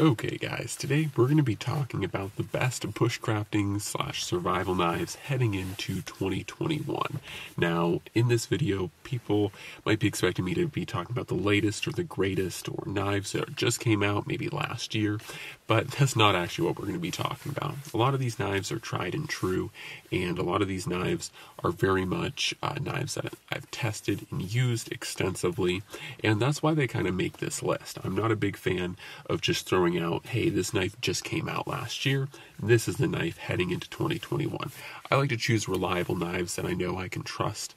Okay guys, today we're going to be talking about the best bushcrafting/survival knives heading into 2021. Now, in this video, people might be expecting me to be talking about the latest or the greatest or knives that just came out maybe last year, but that's not actually what we're going to be talking about. A lot of these knives are tried and true, and a lot of these knives are very much knives that I've tested and used extensively, and that's why they kind of make this list. I'm not a big fan of just throwing out, hey, this knife just came out last year, this is the knife heading into 2021. I like to choose reliable knives that I know I can trust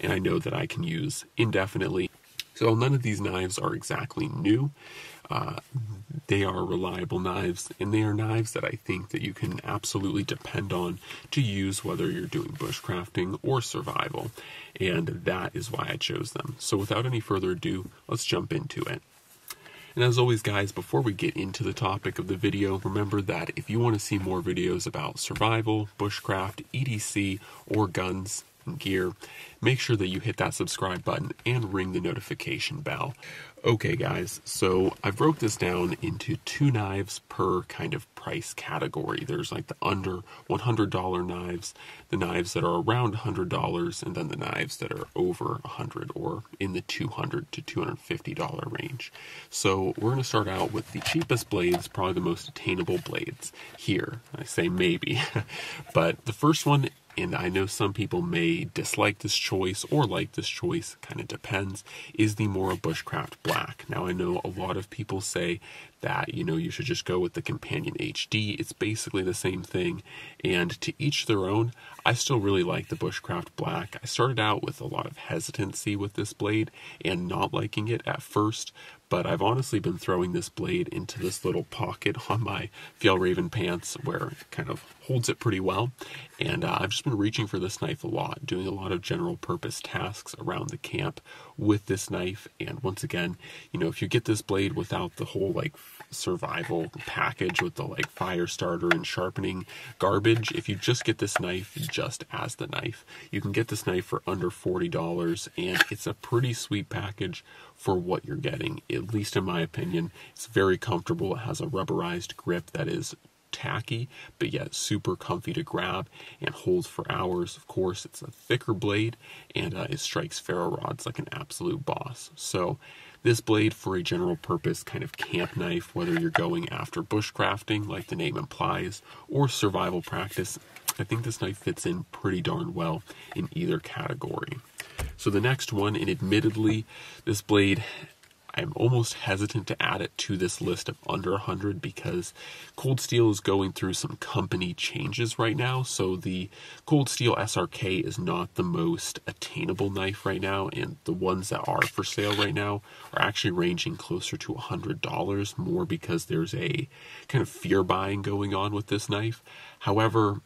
and I know that I can use indefinitely. So none of these knives are exactly new. They are reliable knives, and they are knives that I think that you can absolutely depend on to use whether you're doing bushcrafting or survival, and that is why I chose them. So without any further ado, let's jump into it. And as always guys, before we get into the topic of the video, remember that if you want to see more videos about survival, bushcraft, EDC, or guns and gear, make sure that you hit that subscribe button and ring the notification bell. Okay guys, so I broke this down into two knives per kind of price category. There's like the under $100 knives, the knives that are around $100, and then the knives that are over $100 or in the $200 to $250 range. So we're going to start out with the cheapest blades, probably the most attainable blades here. I say maybe, but the first one, and I know some people may dislike this choice or like this choice, kind of depends, is the Mora Bushcraft Black. Now I know a lot of people say that, you know, you should just go with the Companion HD, it's basically the same thing, and to each their own. I still really like the Bushcraft Black. I started out with a lot of hesitancy with this blade and not liking it at first, but I've honestly been throwing this blade into this little pocket on my Fjällräven pants where it kind of holds it pretty well, and I've just been reaching for this knife a lot, doing a lot of general purpose tasks around the camp with this knife. And once again, you know, if you get this blade without the whole like survival package with the like fire starter and sharpening garbage, if you just get this knife just as the knife, you can get this knife for under $40, and it's a pretty sweet package for what you're getting, at least in my opinion. It's very comfortable. It has a rubberized grip that is tacky but yet super comfy to grab and holds for hours. Of course, it's a thicker blade, and it strikes ferro rods like an absolute boss. So this blade, for a general purpose kind of camp knife, whether you're going after bushcrafting like the name implies or survival practice, I think this knife fits in pretty darn well in either category. So the next one, and admittedly this blade, I'm almost hesitant to add it to this list of under 100 because Cold Steel is going through some company changes right now. So the Cold Steel SRK is not the most attainable knife right now, and the ones that are for sale right now are actually ranging closer to $100 more because there's a kind of fear buying going on with this knife. However,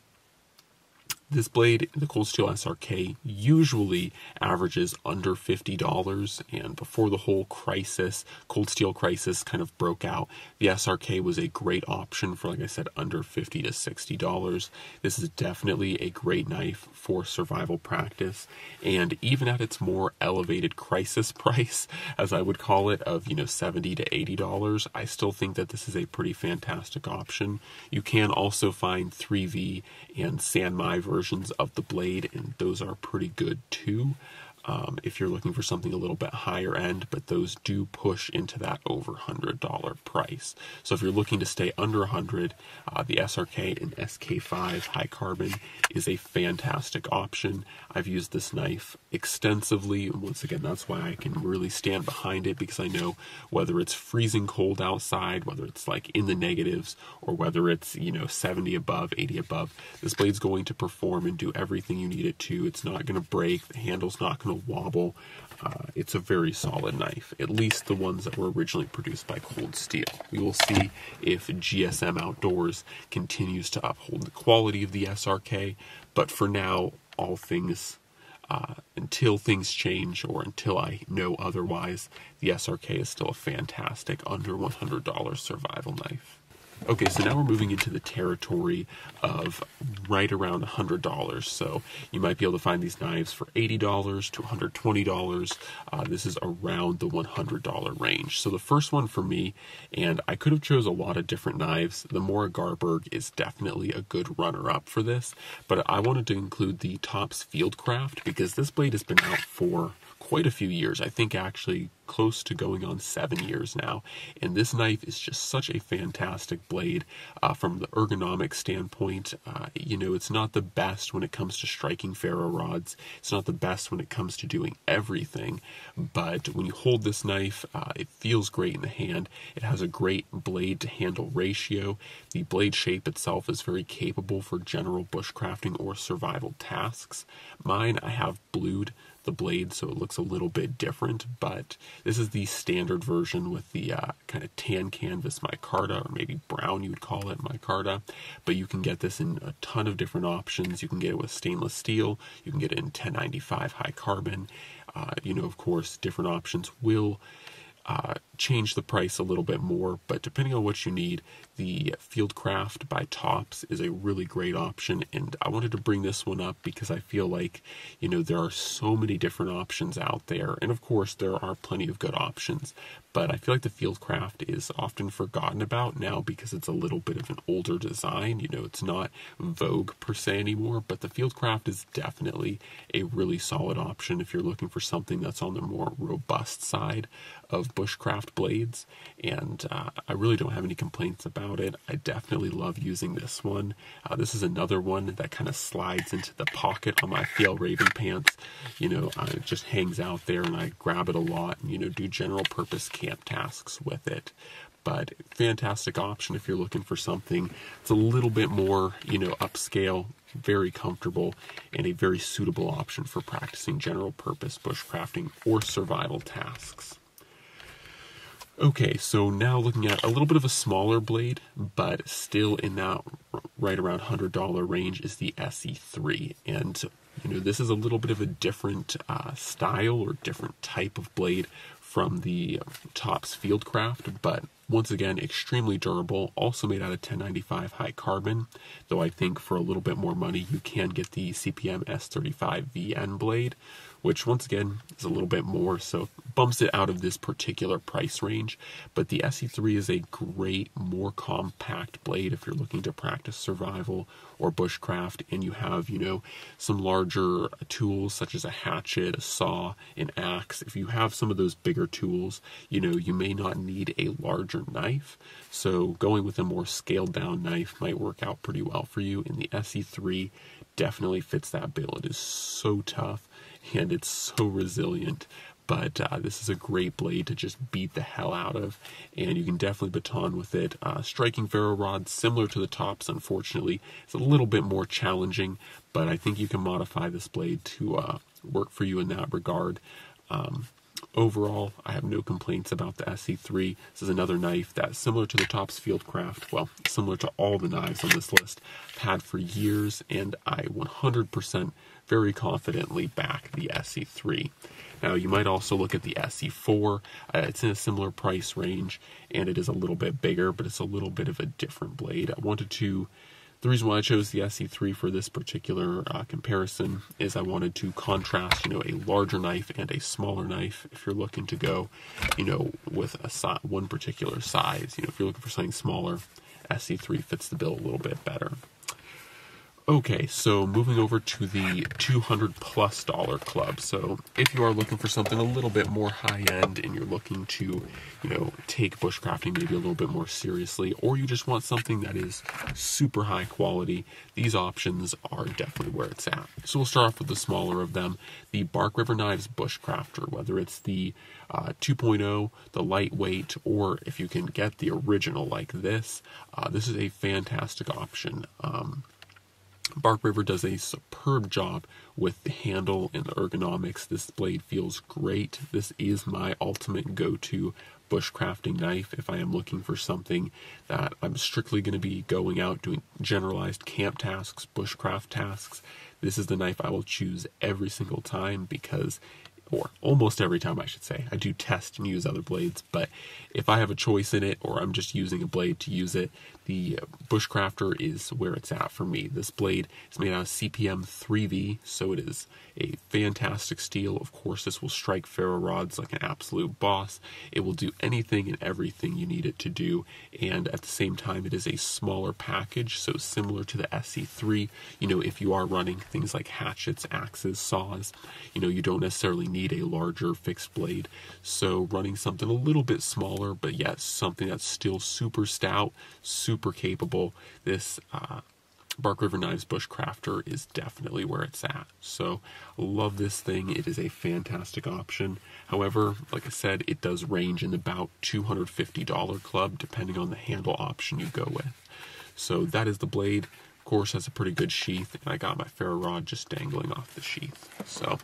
this blade, the Cold Steel SRK, usually averages under $50, and before the whole crisis, Cold Steel crisis kind of broke out, the SRK was a great option for, like I said, under $50 to $60. This is definitely a great knife for survival practice, and even at its more elevated crisis price, as I would call it, of, you know, $70 to $80, I still think that this is a pretty fantastic option. You can also find 3V and Sanmai versions of the blade, and those are pretty good too, if you're looking for something a little bit higher end, but those do push into that over $100 price. So if you're looking to stay under 100, the SRK and SK5 high carbon is a fantastic option. I've used this knife extensively, and once again, that's why I can really stand behind it, because I know whether it's freezing cold outside, whether it's like in the negatives, or whether it's, you know, 70 above, 80 above, this blade's going to perform and do everything you need it to. It's not going to break, the handle's not going to wobble. It's a very solid knife, at least the ones that were originally produced by Cold Steel. We will see if GSM Outdoors continues to uphold the quality of the SRK, but for now, all things, until things change or until I know otherwise, the SRK is still a fantastic under $100 survival knife. Okay, so now we're moving into the territory of right around $100. So you might be able to find these knives for $80 to $120. This is around the $100 range. So the first one for me, and I could have chose a lot of different knives, the Mora Garberg is definitely a good runner-up for this, but I wanted to include the TOPS Fieldcraft because this blade has been out for quite a few years. I think actually close to going on 7 years now, and this knife is just such a fantastic blade from the ergonomic standpoint. You know, it's not the best when it comes to striking ferro rods, it's not the best when it comes to doing everything, but when you hold this knife, it feels great in the hand. It has a great blade to handle ratio. The blade shape itself is very capable for general bushcrafting or survival tasks. Mine, I have blued the blade so it looks a little bit different, but this is the standard version with the kind of tan canvas micarta, or maybe brown you would call it micarta, but you can get this in a ton of different options. You can get it with stainless steel, you can get it in 1095 high carbon. You know, of course, different options will change the price a little bit more, but depending on what you need, the Fieldcraft by TOPS is a really great option, and I wanted to bring this one up because I feel like, you know, there are so many different options out there, and of course there are plenty of good options, but I feel like the Fieldcraft is often forgotten about now because it's a little bit of an older design. You know, it's not vogue per se anymore, but the Fieldcraft is definitely a really solid option if you're looking for something that's on the more robust side of bushcraft blades, and I really don't have any complaints about it. I definitely love using this one. This is another one that kind of slides into the pocket on my Fjällräven pants. You know, it just hangs out there and I grab it a lot and, you know, do general purpose camp tasks with it. But fantastic option if you're looking for something that's a little bit more, you know, upscale, very comfortable, and a very suitable option for practicing general purpose bushcrafting or survival tasks. Okay, so now looking at a little bit of a smaller blade, but still in that right around $100 range, is the SE3. And, you know, this is a little bit of a different style or different type of blade from the TOPS Fieldcraft, but once again, extremely durable, also made out of 1095 high carbon, though I think for a little bit more money, you can get the CPM S35VN blade, which once again is a little bit more, so bumps it out of this particular price range. But the SE3 is a great, more compact blade if you're looking to practice survival or bushcraft, and you have, you know, some larger tools such as a hatchet, a saw, an axe. If you have some of those bigger tools, you know, you may not need a larger knife, so going with a more scaled down knife might work out pretty well for you, and the SE3 definitely fits that bill. It is so tough and it's so resilient, but this is a great blade to just beat the hell out of, and you can definitely baton with it. Striking ferro rods, similar to the TOPS, unfortunately, it's a little bit more challenging, but I think you can modify this blade to work for you in that regard. Overall, I have no complaints about the SE3. This is another knife that's similar to the TOPS Fieldcraft, well, similar to all the knives on this list, I've had for years, and I 100% very confidently back the SE3. Now, you might also look at the SE4. It's in a similar price range, and it is a little bit bigger, but it's a little bit of a different blade. The reason why I chose the SE3 for this particular comparison is I wanted to contrast, you know, a larger knife and a smaller knife if you're looking to go, you know, with one particular size. You know, if you're looking for something smaller, SE3 fits the bill a little bit better. Okay, so moving over to the $200+ club. So if you are looking for something a little bit more high-end and you're looking to, you know, take bushcrafting maybe a little bit more seriously, or you just want something that is super high quality, these options are definitely where it's at. So we'll start off with the smaller of them, the Bark River Knives Bushcrafter, whether it's the 2.0, the lightweight, or if you can get the original like this, this is a fantastic option. Bark River does a superb job with the handle and the ergonomics. This blade feels great. This is my ultimate go-to bushcrafting knife if I am looking for something that I'm strictly going to be going out doing generalized camp tasks, bushcraft tasks. This is the knife I will choose every single time because or almost every time I should say, I do test and use other blades, but if I have a choice in it or I'm just using a blade to use it, the Bushcrafter is where it's at for me. This blade is made out of CPM 3V, so it is a fantastic steel. Of course, this will strike ferro rods like an absolute boss. It will do anything and everything you need it to do, and at the same time, it is a smaller package, so similar to the SC3. You know, if you are running things like hatchets, axes, saws, you know, you don't necessarily need a larger fixed blade, so running something a little bit smaller, but yet something that's still super stout, super capable, this Bark River Knives Bushcrafter is definitely where it's at. So I love this thing. It is a fantastic option. However, like I said, it does range in about $250 club depending on the handle option you go with. So that is the blade. Of course, has a pretty good sheath, and I got my ferro rod just dangling off the sheath. So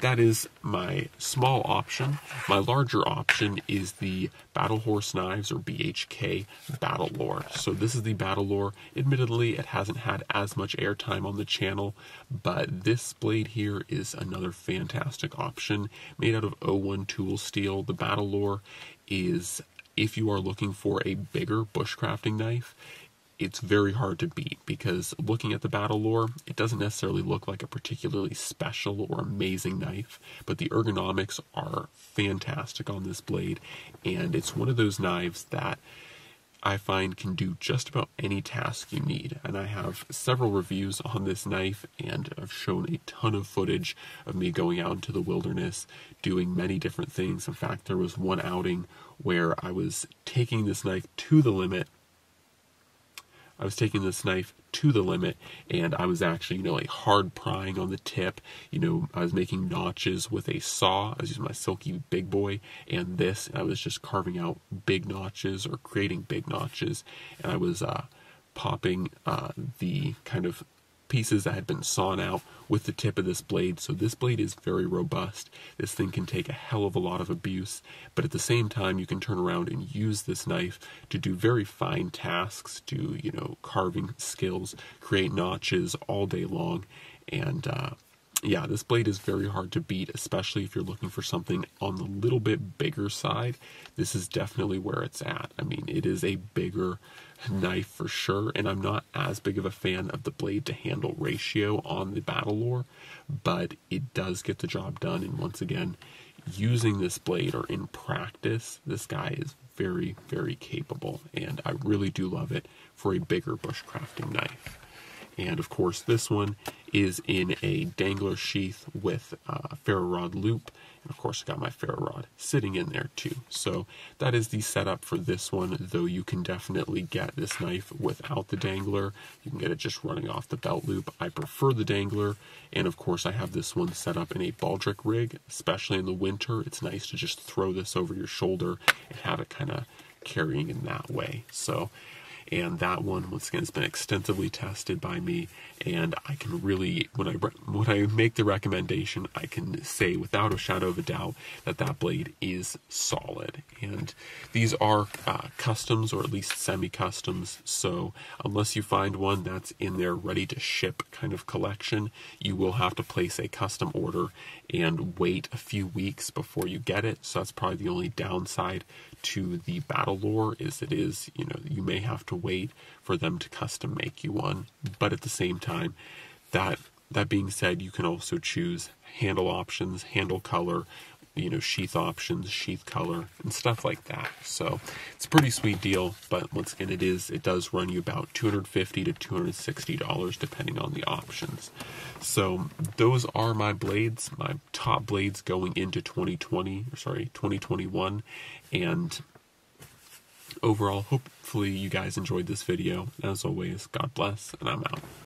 that is my small option. My larger option is the Battle Horse Knives, or BHK, Battle Lore. So this is the Battle Lore. Admittedly, it hasn't had as much airtime on the channel, but this blade here is another fantastic option. Made out of 01 tool steel, the Battle Lore is, if you are looking for a bigger bushcrafting knife, it's very hard to beat, because looking at the Battle Lore, it doesn't necessarily look like a particularly special or amazing knife, but the ergonomics are fantastic on this blade, and it's one of those knives that I find can do just about any task you need. And I have several reviews on this knife, and I've shown a ton of footage of me going out into the wilderness doing many different things. In fact, there was one outing where I was taking this knife to the limit. I was taking this knife to the limit, and I was actually, you know, like hard prying on the tip. You know, I was making notches with a saw. I was using my silky big boy and this, and I was just carving out big notches or creating big notches. And I was popping the kind of pieces that had been sawn out with the tip of this blade. So this blade is very robust. This thing can take a hell of a lot of abuse, but at the same time, you can turn around and use this knife to do very fine tasks, do, you know, carving skills, create notches all day long. And yeah, this blade is very hard to beat, especially if you're looking for something on the little bit bigger side. This is definitely where it's at. I mean, it is a bigger knife for sure, and I'm not as big of a fan of the blade to handle ratio on the Battle Lore, but it does get the job done. And once again, using this blade or in practice, this guy is very, very capable, and I really do love it for a bigger bushcrafting knife. And of course, this one is in a dangler sheath with a ferro rod loop. And of course, I got my ferro rod sitting in there too. So that is the setup for this one, though you can definitely get this knife without the dangler. You can get it just running off the belt loop. I prefer the dangler. And of course, I have this one set up in a baldric rig, especially in the winter. It's nice to just throw this over your shoulder and have it kind of carrying in that way. So, and that one, once again, has been extensively tested by me, and I can really, when I make the recommendation, I can say without a shadow of a doubt that that blade is solid. And these are customs, or at least semi-customs, so unless you find one that's in their ready-to-ship kind of collection, you will have to place a custom order and wait a few weeks before you get it. So that's probably the only downside to the Battle Lore, is it is, you know, you may have to wait for them to custom make you one. But at the same time, that being said, you can also choose handle options, handle color, you know, sheath options, sheath color, and stuff like that. So it's a pretty sweet deal, but once again, it does run you about $250 to $260 depending on the options. So those are my blades, my top blades going into 2021. And overall, hopefully you guys enjoyed this video. As always, God bless, and I'm out.